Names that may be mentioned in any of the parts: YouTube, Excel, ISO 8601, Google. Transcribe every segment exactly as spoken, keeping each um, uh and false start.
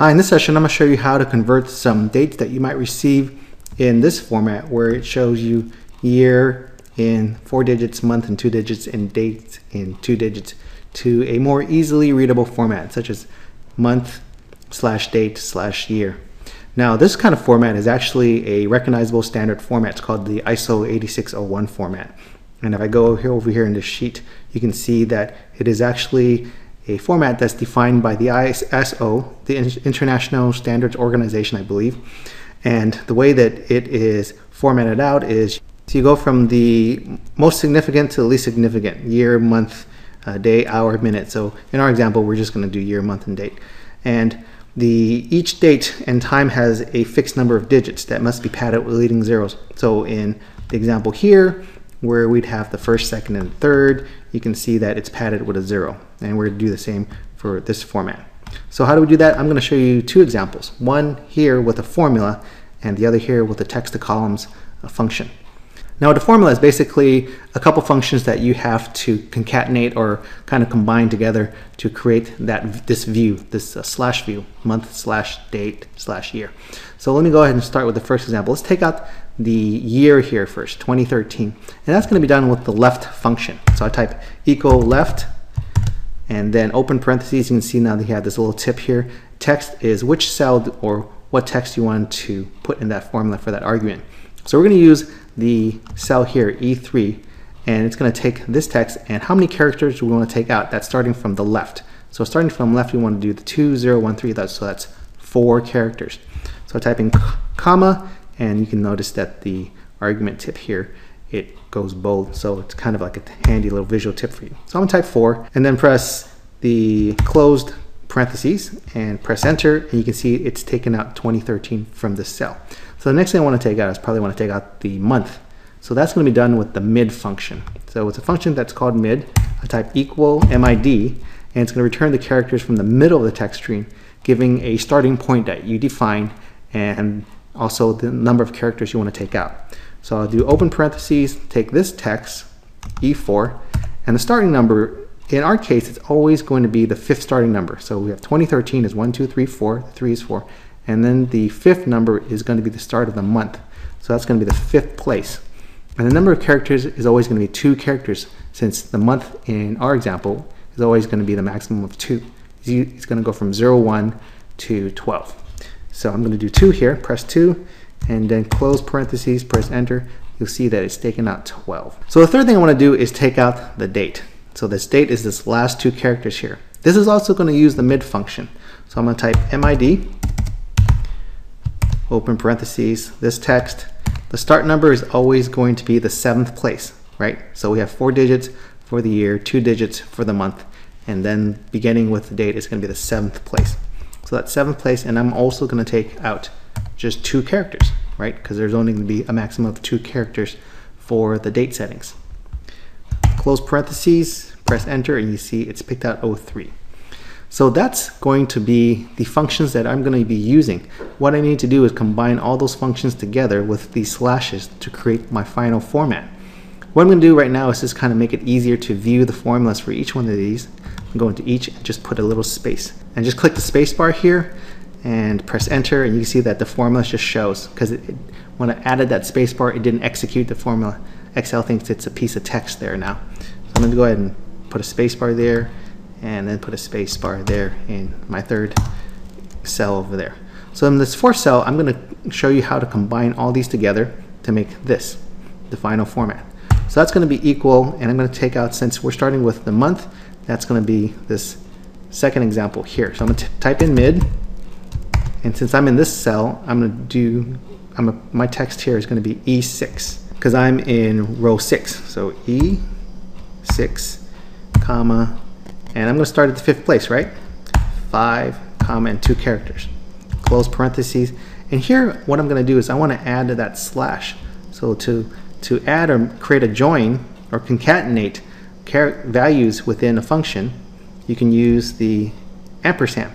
Uh, in this session, I'm going to show you how to convert some dates that you might receive in this format where it shows you year in four digits, month in two digits, and dates in two digits to a more easily readable format such as month slash date slash year. Now, this kind of format is actually a recognizable standard format. It's called the I S O eighty-six oh one format. And if I go here over here in this sheet, you can see that it is actually a format that's defined by the I S O, the International Standards Organization, I believe. And the way that it is formatted out is, so you go from the most significant to the least significant: year, month, uh, day, hour, minute. So in our example, we're just going to do year, month, and date. And the each date and time has a fixed number of digits that must be padded with leading zeros. So in the example here, where we'd have the first, second, and third, you can see that it's padded with a zero. And we're going to do the same for this format. So how do we do that? I'm going to show you two examples. One here with a formula, and the other here with a text-to-columns function. Now, the formula is basically a couple functions that you have to concatenate or kind of combine together to create that this view, this uh, slash view, month slash date slash year. So let me go ahead and start with the first example. Let's take out the year here first, twenty thirteen. And that's going to be done with the left function. So I type equal left, and then open parentheses. You can see now that you have this little tip here. Text is which cell or what text you want to put in that formula for that argument. So we're going to use the cell here, E three, and it's going to take this text, and how many characters do we want to take out? That's starting from the left. So starting from left, we want to do the two zero one three, so that's four characters. So type in comma, and you can notice that the argument tip here, it goes bold, so it's kind of like a handy little visual tip for you. So I'm going to type four, and then press the closed parentheses, and press enter, and you can see it's taken out twenty thirteen from this cell. So the next thing I want to take out is probably want to take out the month. So that's going to be done with the mid function. So it's a function that's called mid. I type equal mid, and it's going to return the characters from the middle of the text string, giving a starting point that you define, and also the number of characters you want to take out. So I'll do open parentheses, take this text, E four, and the starting number, in our case, it's always going to be the fifth starting number. So we have twenty thirteen is one, two, three, four, three is four, and then the fifth number is going to be the start of the month. So that's going to be the fifth place. And the number of characters is always going to be two characters, since the month in our example is always going to be the maximum of two. It's going to go from zero, one to twelve. So I'm going to do two here, press two, and then close parentheses, press enter. You'll see that it's taken out twelve. So the third thing I want to do is take out the date. So this date is this last two characters here. This is also going to use the mid function. So I'm going to type mid, open parentheses, this text. The start number is always going to be the seventh place, right? So we have four digits for the year, two digits for the month, and then beginning with the date is going to be the seventh place. So that's seventh place, and I'm also going to take out just two characters, right? Because there's only going to be a maximum of two characters for the date settings. Close parentheses, press enter, and you see it's picked out oh three. So that's going to be the functions that I'm going to be using. What I need to do is combine all those functions together with these slashes to create my final format. What I'm going to do right now is just kind of make it easier to view the formulas for each one of these. I'm going to each and just put a little space. And just click the space bar here and press enter, and you can see that the formula just shows, because it, it, when I added that space bar, it didn't execute the formula. Excel thinks it's a piece of text there now. So I'm going to go ahead and put a space bar there, and then put a space bar there in my third cell over there. So in this fourth cell, I'm going to show you how to combine all these together to make this the final format. So that's going to be equal, and I'm going to take out, since we're starting with the month, that's going to be this second example here. So I'm going to type in mid, and since I'm in this cell, I'm going to do I'm a, my text here is going to be E six, because I'm in row six. So E six comma, and I'm going to start at the fifth place, right? Five, comma, and two characters. Close parentheses. And here, what I'm going to do is I want to add to that slash. So to, to add or create a join or concatenate values within a function, you can use the ampersand.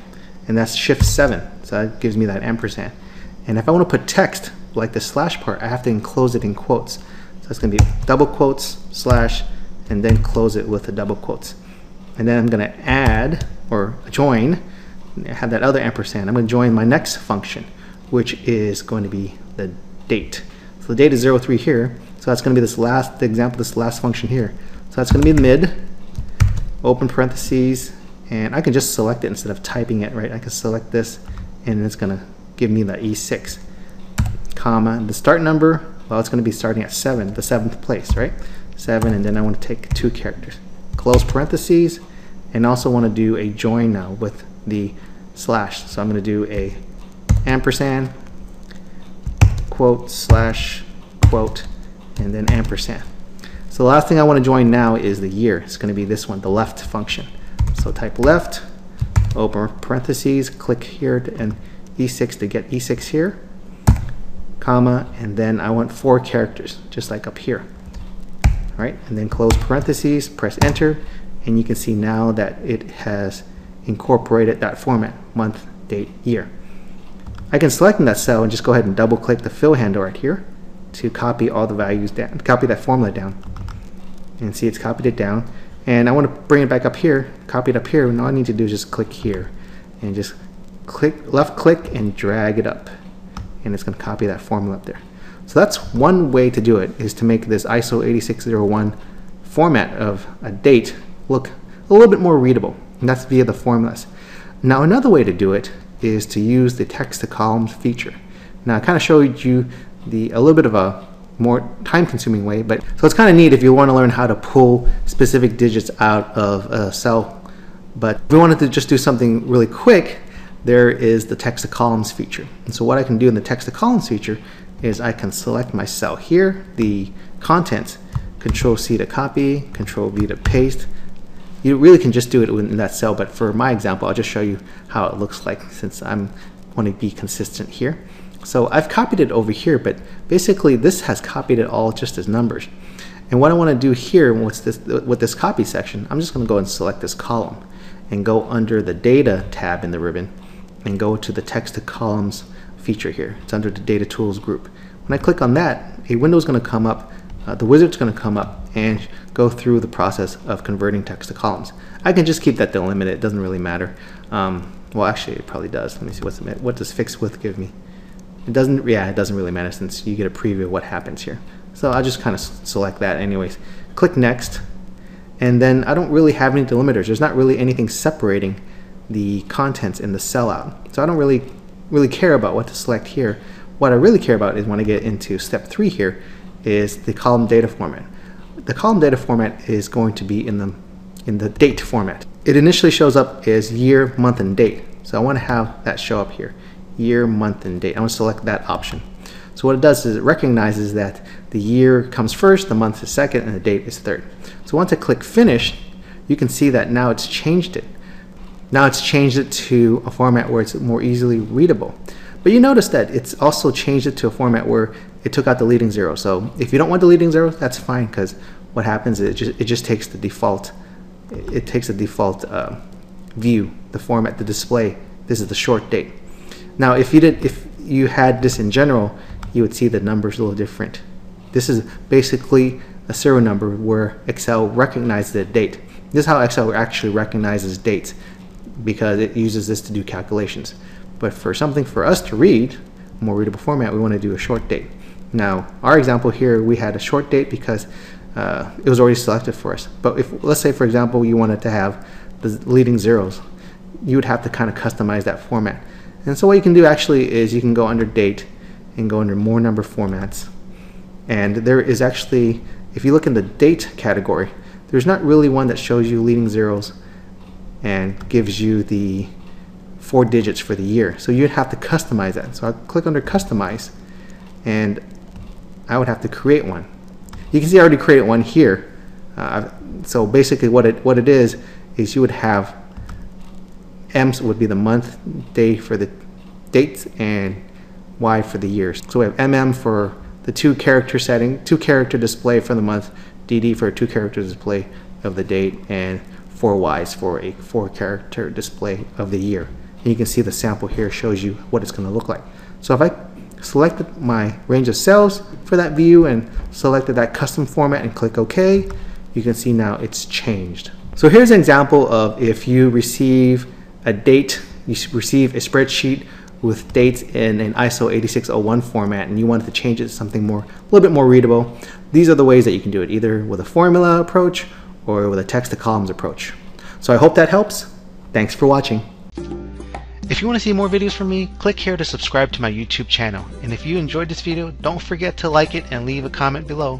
And that's shift seven. So that gives me that ampersand. And if I want to put text, like the slash part, I have to enclose it in quotes. So it's going to be double quotes, slash, and then close it with the double quotes. And then I'm going to add or join have that other ampersand, I'm going to join my next function, which is going to be the date. So the date is zero three here, so that's going to be this last the example, this last function here. So that's going to be mid, open parentheses, and I can just select it instead of typing it, right? I can select this, and it's going to give me the E six, comma, the start number. Well, it's going to be starting at seven, the seventh place, right? Seven, and then I want to take two characters, close parentheses, and also want to do a join now with the slash. So I'm going to do a ampersand, quote, slash, quote, and then ampersand. So the last thing I want to join now is the year. It's going to be this one, the left function. So type left, open parentheses, click here to, and E six to get E six here, comma, and then I want four characters, just like up here. All right, and then close parentheses, press enter, and you can see now that it has incorporated that format, month, date, year. I can select in that cell and just go ahead and double click the fill handle right here to copy all the values down, copy that formula down. And see, it's copied it down. And I want to bring it back up here, copy it up here, and all I need to do is just click here and just click, left click and drag it up, and it's going to copy that formula up there. So that's one way to do it, is to make this I S O eighty-six oh one format of a date look a little bit more readable, and that's via the formulas. Now another way to do it is to use the text to columns feature. Now I kind of showed you the a little bit of a more time-consuming way, but so it's kind of neat if you want to learn how to pull specific digits out of a cell. But if we wanted to just do something really quick, there is the text to columns feature. And so what I can do in the text to columns feature is I can select my cell here, the contents, control C to copy, control V to paste. You really can just do it in that cell, but for my example, I'll just show you how it looks like, since I'm want to be consistent here. So I've copied it over here, but basically this has copied it all just as numbers. And what I want to do here with this, with this copy section, I'm just going to go and select this column and go under the data tab in the ribbon and go to the text to columns feature here. It's under the data tools group. When I click on that, a window is going to come up, uh, the wizard's going to come up and go through the process of converting text to columns. I can just keep that delimited, it doesn't really matter. Um, well, actually it probably does. Let me see, what's the, what does fixed width give me? It doesn't, yeah, it doesn't really matter since you get a preview of what happens here. So I'll just kind of select that anyways. Click next, and then I don't really have any delimiters. There's not really anything separating the contents in the cell out. So I don't really really care about what to select here. What I really care about is when I get into step three here is the column data format. The column data format is going to be in the, in the date format. It initially shows up as year, month, and date. So I want to have that show up here. Year, month, and date. I want to select that option. So what it does is it recognizes that the year comes first, the month is second, and the date is third. So once I click finish, you can see that now it's changed it. Now it's changed it to a format where it's more easily readable. But you notice that it's also changed it to a format where it took out the leading zero. So if you don't want the leading zero, that's fine, because what happens is it just, it just takes the default, it takes the default uh, view, the format, the display. This is the short date. Now, if you did, if you had this in general, you would see the numbers a little different. This is basically a serial number where Excel recognizes the date. This is how Excel actually recognizes dates, because it uses this to do calculations. But for something for us to read, more readable format, we want to do a short date. Now, our example here, we had a short date because uh, it was already selected for us. But if, let's say, for example, you wanted to have the leading zeros, you would have to kind of customize that format. And so what you can do actually is you can go under date and go under more number formats. And there is actually, if you look in the date category, there's not really one that shows you leading zeros and gives you the four digits for the year. So you'd have to customize that. So I'll click under customize, and I would have to create one. You can see I already created one here. Uh, so basically what it, what it is, is you would have M's would be the month, day for the dates, and Y for the years. So we have M M for the two character setting, two character display for the month, D D for a two character display of the date, and four Ys for a four character display of the year. And you can see the sample here shows you what it's going to look like. So if I selected my range of cells for that view and selected that custom format and click OK, you can see now it's changed. So here's an example of if you receive a date you receive a spreadsheet with dates in an I S O eighty-six oh one format and you wanted to change it to something more, a little bit more readable, these are the ways that you can do it, either with a formula approach or with a text to columns approach. So I hope that helps. Thanks for watching. If you want to see more videos from me, click here to subscribe to my YouTube channel. And if you enjoyed this video, don't forget to like it and leave a comment below.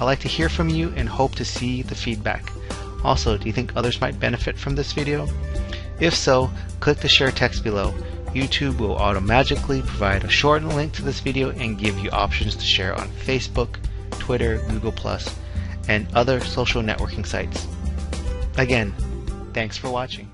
I like to hear from you and hope to see the feedback. Also, do you think others might benefit from this video? If so, click the share text below. YouTube will automatically provide a shortened link to this video and give you options to share on Facebook, Twitter, Google plus, and other social networking sites. Again, thanks for watching.